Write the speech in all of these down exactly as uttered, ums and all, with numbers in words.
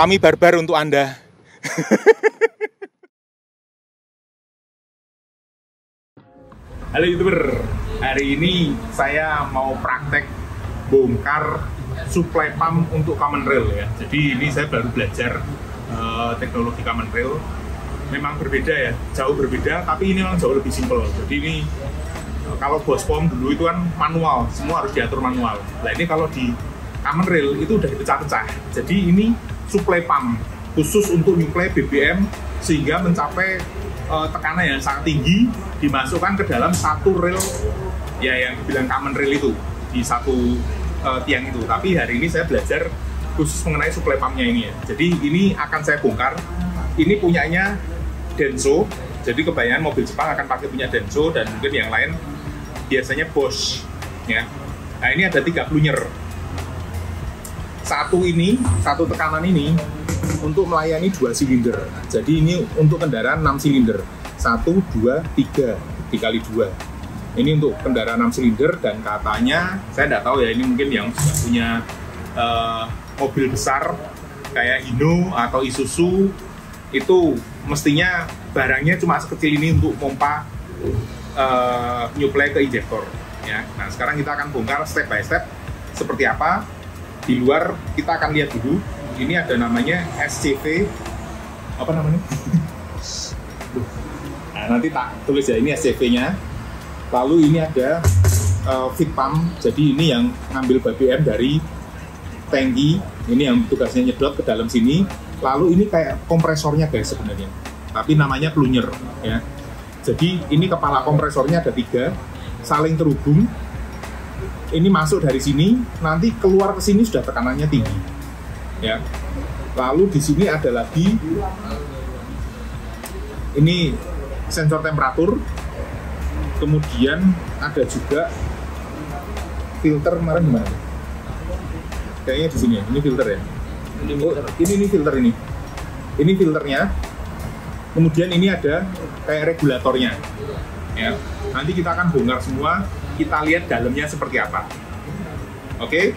Kami barbar untuk Anda. Halo YouTuber, hari ini saya mau praktek bongkar supply pump untuk common rail ya. Jadi ini saya baru belajar uh, teknologi common rail. Memang berbeda ya, jauh berbeda, tapi ini memang jauh lebih simpel. Jadi ini kalau Bosch pump dulu itu kan manual, semua harus diatur manual. Nah ini kalau di common rail itu udah dipecah-pecah. Jadi ini supply pump khusus untuk nyuplai B B M sehingga mencapai uh, tekanan yang sangat tinggi, dimasukkan ke dalam satu rel ya yang dibilang common rail itu, di satu uh, tiang itu. Tapi hari ini saya belajar khusus mengenai supply pumpnya ini ya. Jadi ini akan saya bongkar. Ini punyanya Denso, jadi kebanyakan mobil Jepang akan pakai punya Denso, dan mungkin yang lain biasanya Bosch ya. Nah ini ada tiga plunyer. Satu ini, satu tekanan ini untuk melayani dua silinder. Jadi ini untuk kendaraan enam silinder, satu, dua, tiga, tiga kali dua. Ini untuk kendaraan enam silinder, dan katanya, saya nggak tahu ya, ini mungkin yang sudah punya uh, mobil besar kayak Hino atau Isuzu, itu mestinya barangnya cuma sekecil ini untuk pompa uh, nyuplai ke injektor ya. Nah sekarang kita akan bongkar step by step seperti apa. Di luar kita akan lihat dulu. Ini ada namanya S C V, apa namanya? Nah, nanti tak tulis ya, ini S C V-nya. Lalu ini ada uh, feed pump. Jadi ini yang ngambil B B M dari tangki. Ini yang tugasnya nyedot ke dalam sini. Lalu ini kayak kompresornya guys sebenarnya, tapi namanya plunyer ya. Jadi ini kepala kompresornya ada tiga, saling terhubung. Ini masuk dari sini, nanti keluar ke sini sudah tekanannya tinggi ya. Lalu di sini ada lagi, ini sensor temperatur. Kemudian ada juga filter, kemarin gimana? Kayaknya di sini ya, ini filter ya. Oh, ini ini filter ini. Ini filternya. Kemudian ini ada kayak regulatornya. Ya. Nanti kita akan bongkar semua, kita lihat dalamnya seperti apa. Oke? Okay?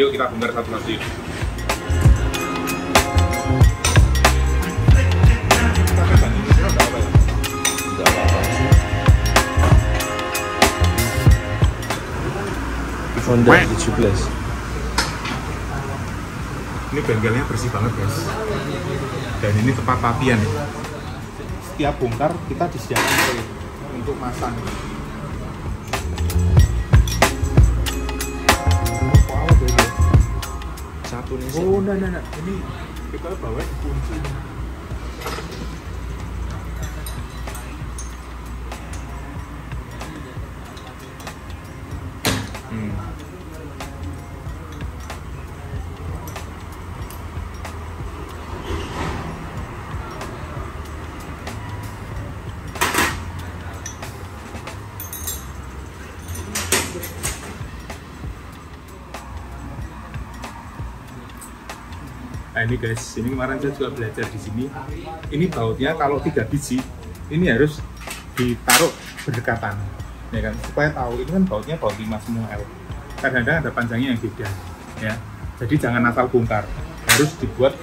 Yuk kita bongkar satu-satu yuk. Honda tujuh belas. Ini bengkelnya bersih banget guys, dan ini tempat papian ya. Setiap bongkar kita disediakan rel untuk masang. Wow, beda. Satu nih. Oh, nah, nah, nah. Ini kita bawa kunci. Nah ini guys, ini kemarin saya juga belajar di sini. Ini bautnya kalau tiga biji, ini harus ditaruh berdekatan, ya kan? Supaya tahu ini kan bautnya baut lima semua L. Kadang-kadang ada panjangnya yang beda, ya. Jadi jangan asal bongkar, harus dibuat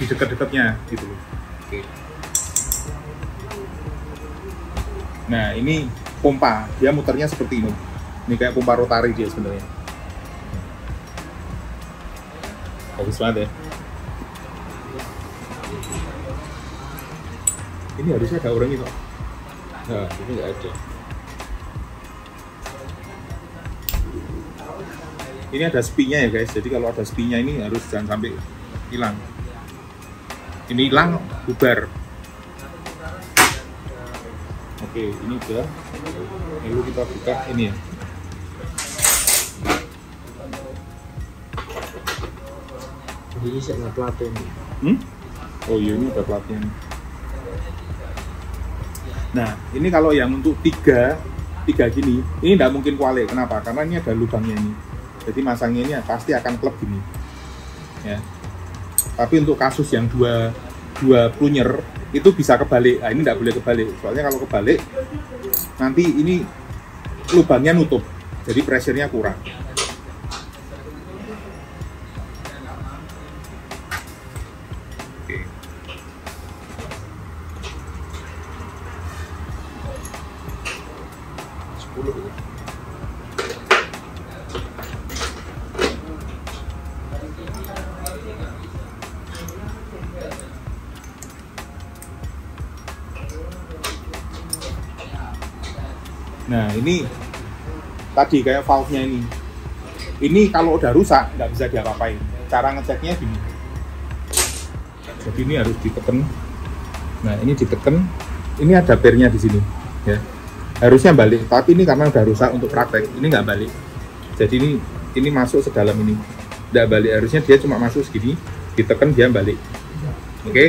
di dekat-dekatnya gitu. Oke. Nah ini pompa, dia muternya seperti ini. Ini kayak pompa rotari dia sebenarnya. Bagus banget ya. Ini harusnya ada orangnya kok. Nah, ini nggak ada. Ini ada spinya ya guys. Jadi kalau ada spinya ini harus jangan sampai hilang. Ini hilang, bubar. Oke, ini udah. Lalu kita buka ini ya. Ini saya nggak pelatih nih. Hmm? Oh iya, ini udah pelatihnya. Nah, ini kalau yang untuk tiga, tiga gini, ini tidak mungkin kuali. Kenapa? Karena ini ada lubangnya ini. Jadi masangnya ini pasti akan klep gini. Ya. Tapi untuk kasus yang dua, dua plunyer, itu bisa kebalik. Nah, ini tidak boleh kebalik. Soalnya kalau kebalik, nanti ini lubangnya nutup. Jadi pressure-nya kurang. sepuluh. Nah ini tadi kayak valve-nya ini, ini kalau udah rusak nggak bisa diapa-apain. Cara ngeceknya gini, jadi ini harus diteken. Nah ini diteken, ini ada pernya di sini, ya harusnya balik. Tapi ini karena udah rusak untuk praktek, ini nggak balik. Jadi ini ini masuk sedalam ini, nggak balik. Harusnya dia cuma masuk segini, diteken dia balik. Oke? Okay?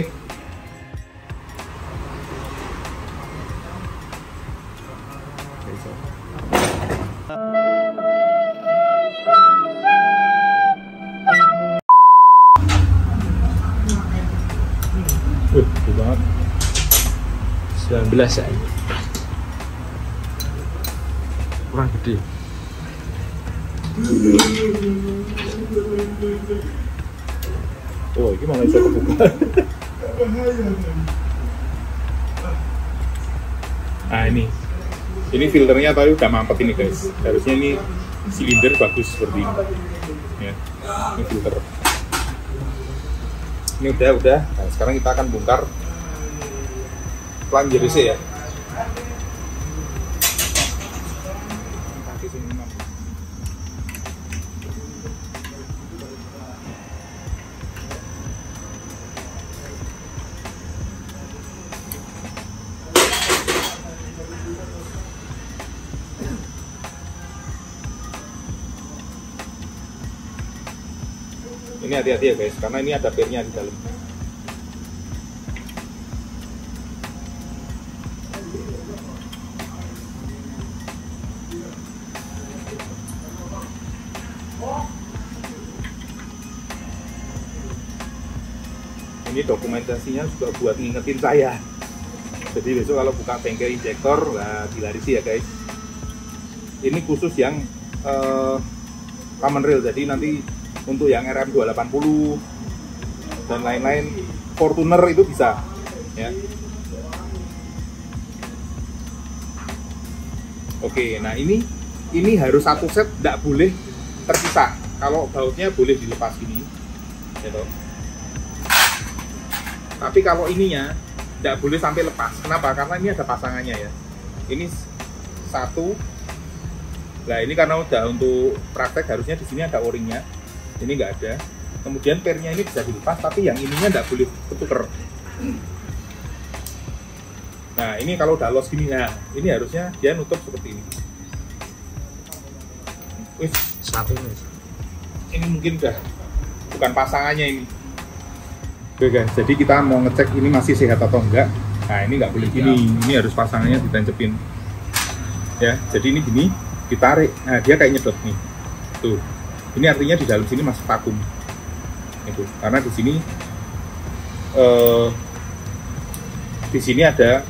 sembilan belas ya. Kurang gede. Oh, ini malah bisa kebuka. Nah ini, ini filternya tadi udah mampet ini guys. Harusnya ini silinder bagus seperti ini. Ya, ini filter. Ini udah udah. Nah, sekarang kita akan bongkar pelan jersey ya. Ini hati-hati ya guys, karena ini ada pernya di dalam. Ini dokumentasinya juga buat ngingetin saya. Jadi besok kalau buka bengkel injektor, nah dilarisi ya guys. Ini khusus yang eh, common rail, jadi nanti untuk yang R M dua delapan nol dan lain-lain, Fortuner itu bisa ya. Oke, nah ini ini harus satu set, tidak boleh terpisah. Kalau bautnya boleh dilepas ini gitu. Tapi kalau ininya tidak boleh sampai lepas. Kenapa? Karena ini ada pasangannya ya. Ini satu. Nah ini karena udah untuk praktek harusnya di sini ada o-ringnya. Ini nggak ada. Kemudian pernya ini bisa dilepas, tapi yang ininya tidak boleh ketuker. Nah ini kalau udah los gini, nah ini harusnya dia nutup seperti ini. Wih, satu nih. Ini mungkin udah bukan pasangannya ini. Oke guys, jadi kita mau ngecek ini masih sehat atau enggak. Nah ini nggak boleh gini, ini harus pasangannya ditencepin ya. Jadi ini gini, ditarik, nah dia kayak nyedot nih tuh. Ini artinya di dalam sini masih vakum itu, karena di sini eh, di sini ada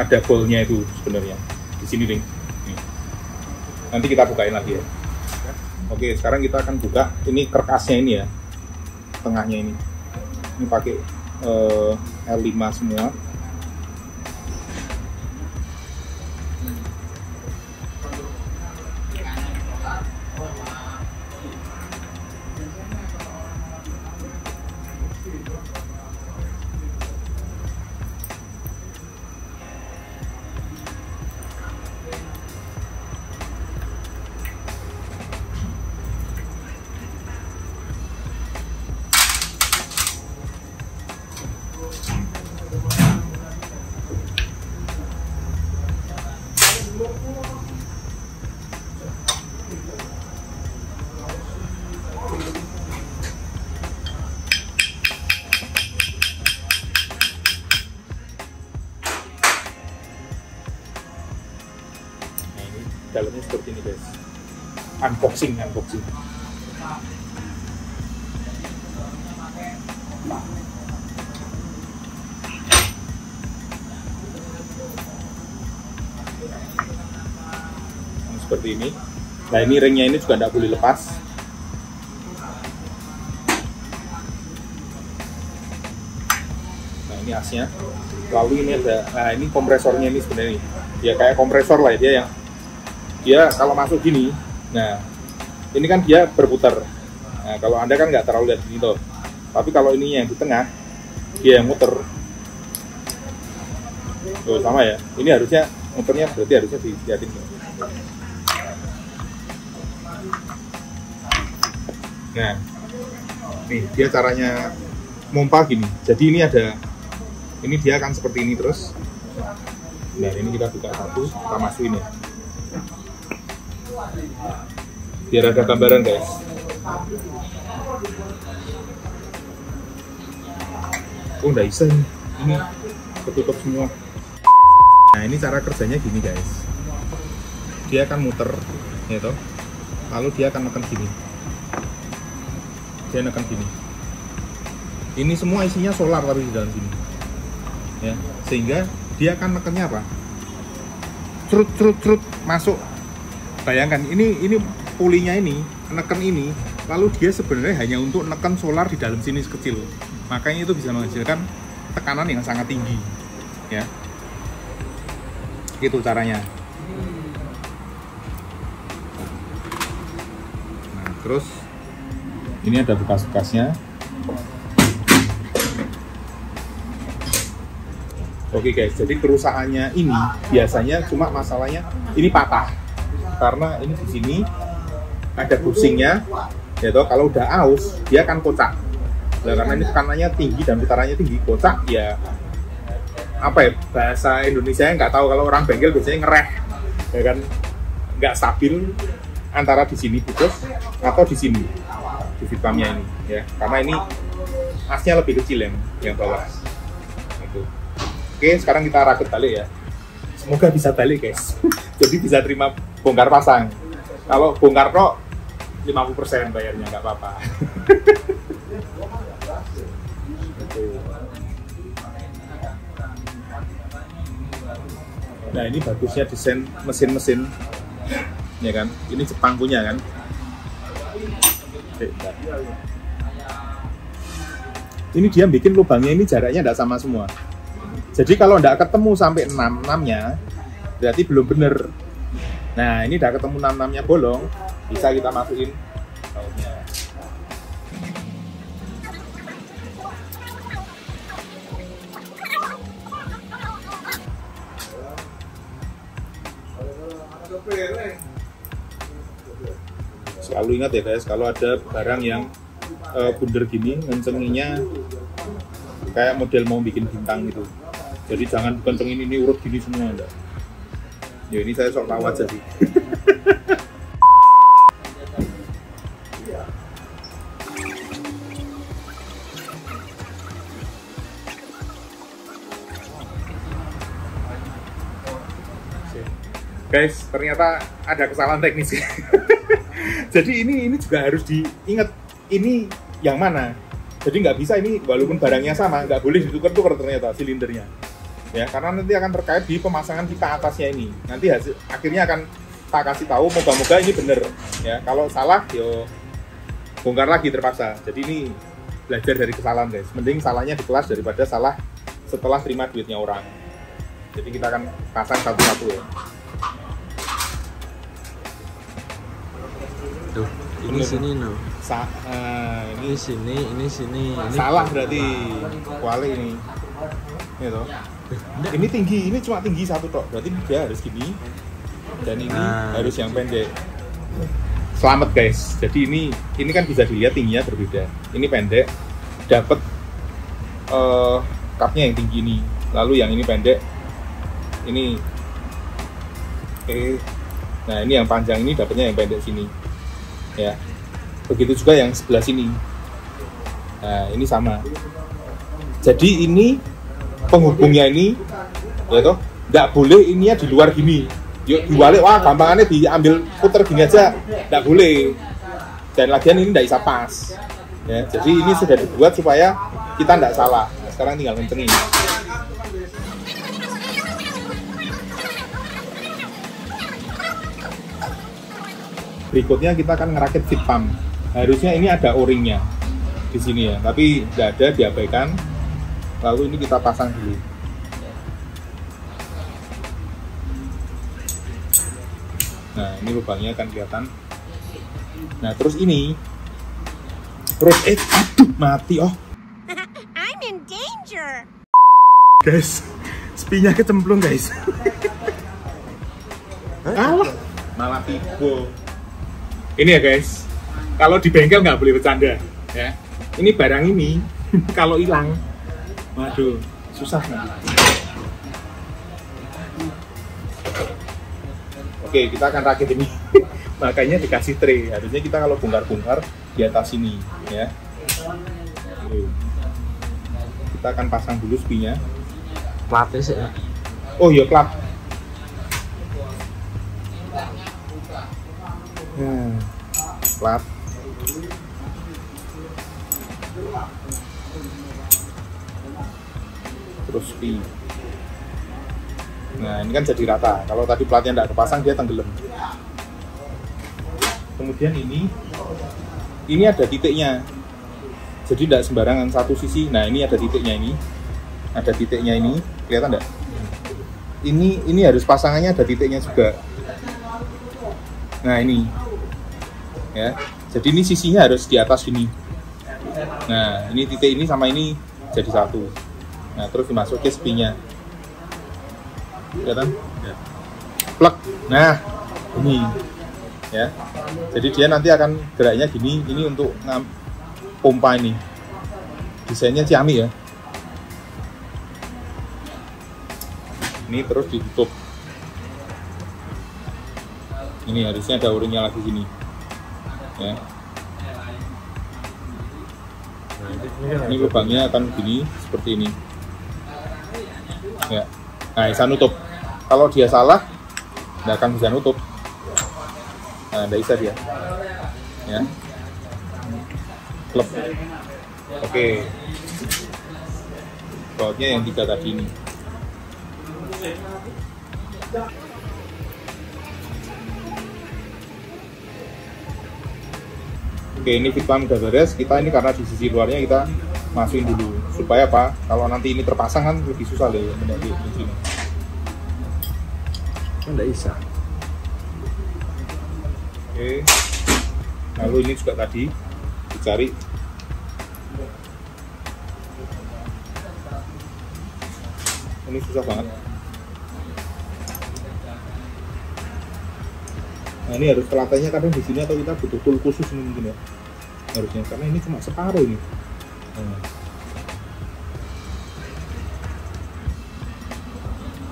ada bolnya itu sebenarnya di sini nih. Nanti kita bukain lagi ya. Oke, sekarang kita akan buka ini kerkasnya ini ya, tengahnya ini. Ini pakai uh, L lima semua. Dalamnya seperti ini guys, unboxing unboxing. Nah, seperti ini. Nah ini ringnya ini juga tidak boleh lepas. Nah ini asnya. Lalu ini ada, nah ini kompresornya ini sebenarnya. ya kayak kompresor lah dia yang dia kalau masuk gini, nah ini kan dia berputar. Nah, kalau Anda kan nggak terlalu lihat gini loh, tapi kalau ininya yang di tengah dia yang muter tuh sama ya, ini harusnya muternya berarti harusnya dilihatin. Nah nih dia caranya mompa gini, jadi ini ada, ini dia akan seperti ini terus. Nah ini kita buka satu, kita masukin ya biar ada gambaran guys. Oh nggak bisa ini, ini ketutup semua. Nah ini cara kerjanya gini guys, dia akan muter gitu, lalu dia akan neken gini, dia neken gini. Ini semua isinya solar tapi di dalam sini ya, sehingga dia akan nekennya apa, trut trut trut masuk. Bayangkan ini ini pulinya ini neken ini, lalu dia sebenarnya hanya untuk neken solar di dalam sini sekecil, makanya itu bisa menghasilkan tekanan yang sangat tinggi ya. Gitu caranya. Nah terus ini ada bekas-bekasnya. Oke guys, jadi kerusakannya ini biasanya cuma masalahnya ini patah karena ini di sini ada bushingnya, yaitu kalau udah aus dia akan kocak. Nah, karena ini tekanannya tinggi dan putarannya tinggi, kocak ya. Apa ya bahasa Indonesia nggak tahu, kalau orang bengkel biasanya ngereh, ya kan, nggak stabil antara di sini putus atau di sini di vitamnya ini ya, karena ini asnya lebih kecil yang yang bawah. Oke, sekarang kita rakit balik ya. Semoga bisa balik guys. Jadi bisa terima bongkar pasang. Kalau bongkar kok lima puluh persen bayarnya, nggak apa-apa. Nah ini bagusnya desain mesin-mesin ya kan. Ini Jepang punya kan. Ini dia bikin lubangnya ini jaraknya nggak sama semua. Jadi kalau nggak ketemu sampai enam enamnya, berarti belum bener. Nah ini udah ketemu enam enamnya bolong, bisa kita masukin bautnya. Selalu ingat ya guys, kalau ada barang yang uh, bundar gini, ngencenginya kayak model mau bikin bintang gitu. Jadi jangan kencengin ini urut gini semua enggak. Ya ini saya sok tahu aja sih. Guys, ternyata ada kesalahan teknis. Jadi ini ini juga harus diingat ini yang mana. Jadi nggak bisa ini walaupun barangnya sama, nggak boleh ditukar-tukar ternyata silindernya. Ya, karena nanti akan terkait di pemasangan kita atasnya ini. Nanti hasil, akhirnya akan tak kasih tahu, moga-moga ini bener ya. Kalau salah, yo bongkar lagi terpaksa. Jadi ini belajar dari kesalahan guys. Mending salahnya di kelas daripada salah setelah terima duitnya orang. Jadi kita akan pasang satu-satu ya. Tuh, ini sini no. Sa uh, ini sini, ini sini. Ini salah berarti kuali ini. Gitu. Ini tinggi, ini cuma tinggi satu tok. Berarti dia harus gini. Dan ini nah, harus yang pendek. Selamat guys. Jadi ini ini kan bisa dilihat tingginya berbeda. Ini pendek, dapat uh, cupnya yang tinggi ini. Lalu yang ini pendek. Ini eh nah ini yang panjang ini dapatnya yang pendek sini. Ya. Begitu juga yang sebelah sini. Nah, ini sama. Jadi ini penghubungnya ini ya toh, enggak boleh ininya di luar gini. Yuk diwalik, wah gampangannya diambil puter gini aja, enggak boleh. Dan lagian ini enggak bisa pas. Ya, jadi ini sudah dibuat supaya kita enggak salah. Sekarang tinggal kencengin. Berikutnya kita akan ngerakit feed pump. Harusnya ini ada o-ringnya di sini ya, tapi tidak ada, diabaikan. Lalu ini kita pasang dulu. Nah, ini lubangnya akan kelihatan. Nah, terus ini terus eh aduh mati. Oh, I'm in danger. Guys, spinya kecemplung, guys. Alah, malah tipu. Ini ya, guys. Kalau di bengkel nggak boleh bercanda, ya. Ini barang ini kalau hilang, waduh, susah nih. Oke, kita akan rakit ini. Makanya dikasih tray. Harusnya kita kalau bongkar-bongkar di atas ini, ya. Oke. Kita akan pasang dulu spinya. Klapnya sih. Oh iya, klap. Nah, klap. Terus spi. Nah, ini kan jadi rata. Kalau tadi platnya tidak kepasang, dia tenggelam. Kemudian ini, ini ada titiknya. Jadi tidak sembarangan satu sisi. Nah, ini ada titiknya ini, ada titiknya ini, kelihatan tidak? Ini, ini harus pasangannya ada titiknya juga. Nah, ini, ya. Jadi ini sisinya harus di atas ini. Nah, ini titik ini sama ini jadi satu. Nah, terus dimasukin spinya. Kelihatan? Ya. Plek. Nah, ini, ya. Jadi dia nanti akan geraknya gini. Ini untuk pompa ini. Desainnya Ciami, ya. Ini terus ditutup. Ini harusnya ada o-ringnya lagi sini, ya. Ini lubangnya akan gini seperti ini, ya. Nah, bisa nutup. Kalau dia salah, nggak akan bisa nutup. Nah, nggak bisa dia, ya. Klep. Oke. Bautnya yang tiga tadi ini. Oke, ini fit lamp udah beres. Kita ini karena di sisi luarnya kita masukin dulu supaya apa? Kalau nanti ini terpasang kan lebih susah deh menjadi di sini. Enggak bisa. Oke. Lalu ini juga tadi dicari. Ini susah banget. Nah, ini harus pelatainya kadang di sini atau kita butuh tool khusus ini mungkin, ya. Harusnya karena ini cuma separuh ini. Nah.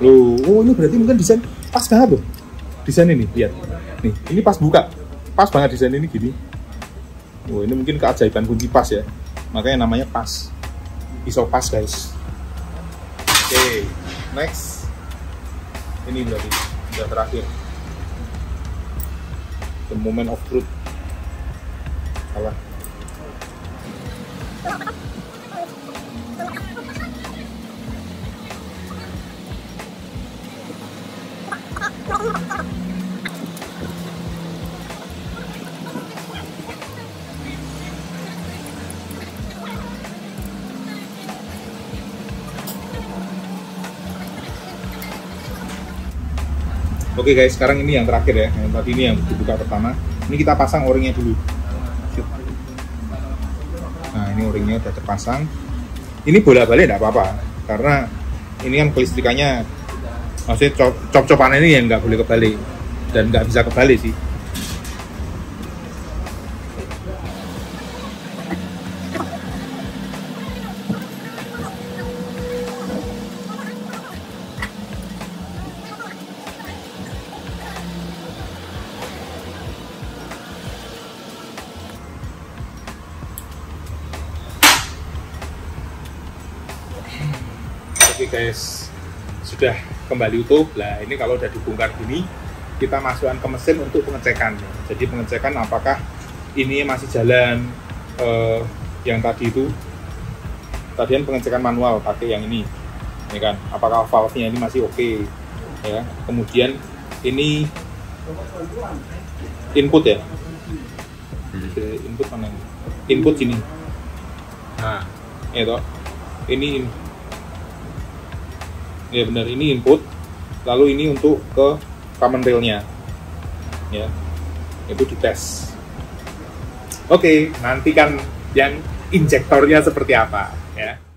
Loh, oh, ini berarti mungkin desain pas banget loh. Desain ini, lihat. Nih, ini pas buka. Pas banget desain ini gini. Oh, ini mungkin keajaiban kunci pas, ya. Makanya namanya pas. Pisau pas, guys. Oke, okay, next. Ini berarti udah terakhir. The moment of truth. Salah. Oke, okay, guys, sekarang ini yang terakhir, ya. Yang tadi ini yang dibuka pertama. Ini kita pasang o-ringnya dulu. Nah, ini o-ringnya udah terpasang. Ini bolak-balik enggak apa-apa karena ini kan kelistrikannya, maksudnya cop-copan ini yang nggak boleh kebalik dan nggak bisa kebalik sih. Oke, guys, sudah kembali utuh. Nah, ini kalau sudah dibongkar gini, kita masukkan ke mesin untuk pengecekan. Jadi pengecekan apakah ini masih jalan, eh, yang tadi itu, tadian pengecekan manual pakai yang ini, ini kan. Apakah valve-nya ini masih oke, okay, ya. Kemudian ini input, ya. Input mana ini? Input sini. Nah, itu ini. Ya benar, ini input, lalu ini untuk ke common rail-nya. ya, itu dites. Oke, nantikan yang injektornya seperti apa ya.